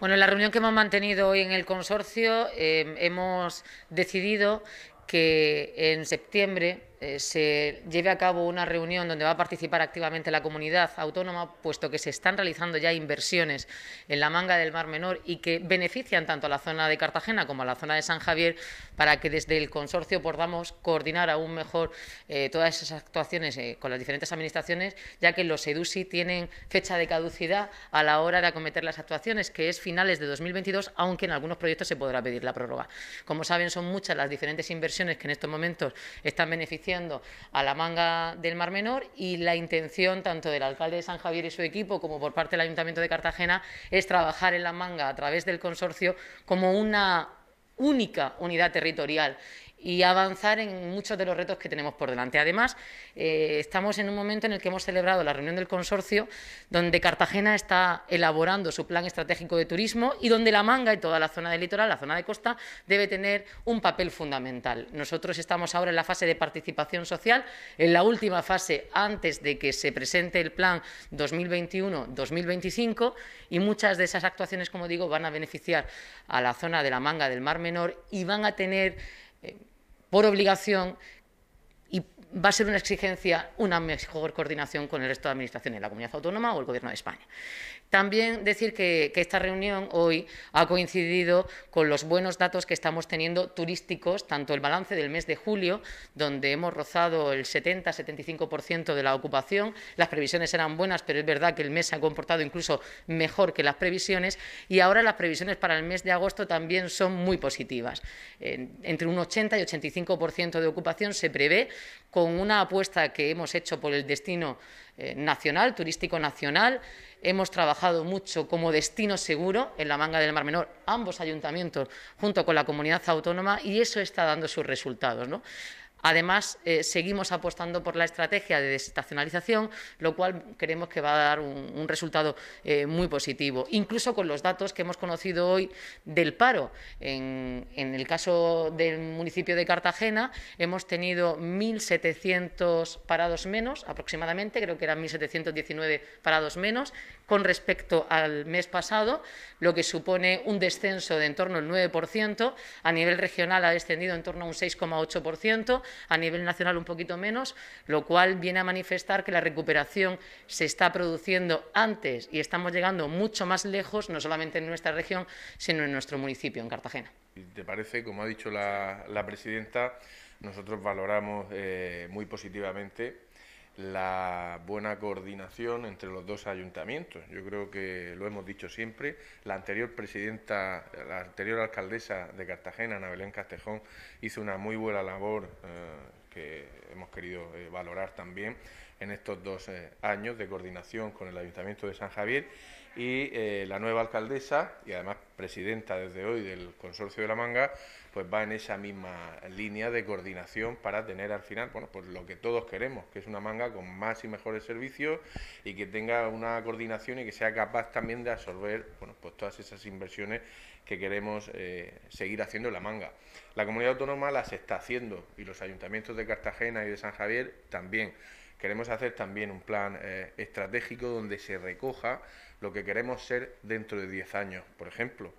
Bueno, en la reunión que hemos mantenido hoy en el consorcio hemos decidido que en septiembre se lleve a cabo una reunión donde va a participar activamente la comunidad autónoma, puesto que se están realizando ya inversiones en la manga del Mar Menor y que benefician tanto a la zona de Cartagena como a la zona de San Javier, para que desde el consorcio podamos coordinar aún mejor todas esas actuaciones con las diferentes administraciones, ya que los EDUSI tienen fecha de caducidad a la hora de acometer las actuaciones, que es finales de 2022, aunque en algunos proyectos se podrá pedir la prórroga. Como saben, son muchas las diferentes inversiones que en estos momentos están beneficiando a la manga del Mar Menor, y la intención tanto del alcalde de San Javier y su equipo como por parte del Ayuntamiento de Cartagena es trabajar en la manga a través del consorcio como una única unidad territorial y avanzar en muchos de los retos que tenemos por delante. Además, estamos en un momento en el que hemos celebrado la reunión del consorcio, donde Cartagena está elaborando su plan estratégico de turismo y donde la manga y toda la zona del litoral, la zona de costa, debe tener un papel fundamental. Nosotros estamos ahora en la fase de participación social, en la última fase antes de que se presente el plan 2021-2025, y muchas de esas actuaciones, como digo, van a beneficiar a la zona de la manga del Mar Menor y van a tener por obligación, y va a ser una exigencia, una mejor coordinación con el resto de administraciones, la Comunidad Autónoma o el Gobierno de España. También decir que esta reunión hoy ha coincidido con los buenos datos que estamos teniendo turísticos, tanto el balance del mes de julio, donde hemos rozado el 70-75% de la ocupación. Las previsiones eran buenas, pero es verdad que el mes se ha comportado incluso mejor que las previsiones, y ahora las previsiones para el mes de agosto también son muy positivas. Entre un 80 y 85% de ocupación se prevé, con una apuesta que hemos hecho por el destino nacional, turístico nacional. Hemos trabajado mucho como destino seguro en la manga del Mar Menor, ambos ayuntamientos junto con la comunidad autónoma, y eso está dando sus resultados, ¿no? Además, seguimos apostando por la estrategia de desestacionalización, lo cual creemos que va a dar un resultado muy positivo. Incluso con los datos que hemos conocido hoy del paro. En el caso del municipio de Cartagena, hemos tenido 1.700 parados menos, aproximadamente, creo que eran 1.719 parados menos, con respecto al mes pasado, lo que supone un descenso de en torno al 9%. A nivel regional ha descendido en torno a un 6,8%. A nivel nacional un poquito menos, lo cual viene a manifestar que la recuperación se está produciendo antes y estamos llegando mucho más lejos, no solamente en nuestra región, sino en nuestro municipio, en Cartagena. ¿Te parece? Como ha dicho la presidenta, nosotros valoramos muy positivamente la buena coordinación entre los dos ayuntamientos. Yo creo que lo hemos dicho siempre. La anterior presidenta, la anterior alcaldesa de Cartagena, Ana Belén Castejón, hizo una muy buena labor que hemos querido valorar también en estos dos años de coordinación con el Ayuntamiento de San Javier, y la nueva alcaldesa, y además presidenta desde hoy del Consorcio de la Manga, pues va en esa misma línea de coordinación para tener al final, bueno, pues lo que todos queremos, que es una manga con más y mejores servicios y que tenga una coordinación y que sea capaz también de absorber, bueno, pues todas esas inversiones que queremos seguir haciendo en la manga. La comunidad autónoma las está haciendo, y los ayuntamientos de Cartagena y de San Javier también. Queremos hacer también un plan estratégico donde se recoja lo que queremos ser dentro de 10 años, por ejemplo.